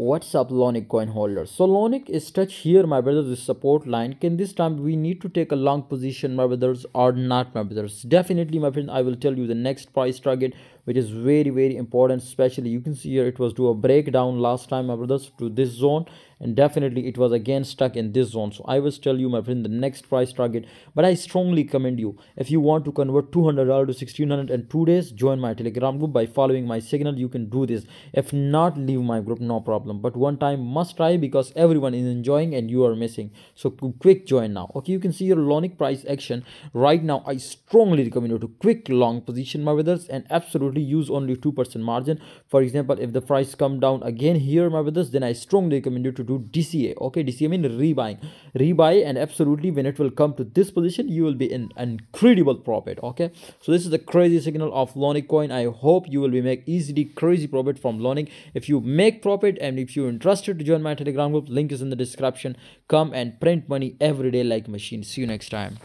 What's up, Lonic coin holders? So Lonic is touched here, my brothers, the support line. Can this time we need to take a long position, my brothers, or not, my brothers? Definitely, my friend, I will tell you the next price target, which is very, very important. Especially you can see here it was do a breakdown last time, my brothers, to this zone, and definitely it was again stuck in this zone. So I will tell you, my friend, the next price target. But I strongly commend you, if you want to convert $200 to $1,600 in 2 days, join my Telegram group by following my signal. You can do this. If not, leave my group, no problem. But one time must try, because everyone is enjoying and you are missing. So quick join now. Okay, you can see your Lonic price action right now. I strongly recommend you to quick long position, my brothers, and absolutely use only 2% margin. For example, if the price come down again here, my brothers, then I strongly recommend you to do DCA. Okay, DCA mean rebuy, and absolutely when it will come to this position, you will be in an incredible profit. Okay, so this is the crazy signal of Lonic coin. I hope you will be make easily crazy profit from Lonic. If you make profit, and if you're interested to join my Telegram group, link is in the description. Come and print money every day like machine. See you next time.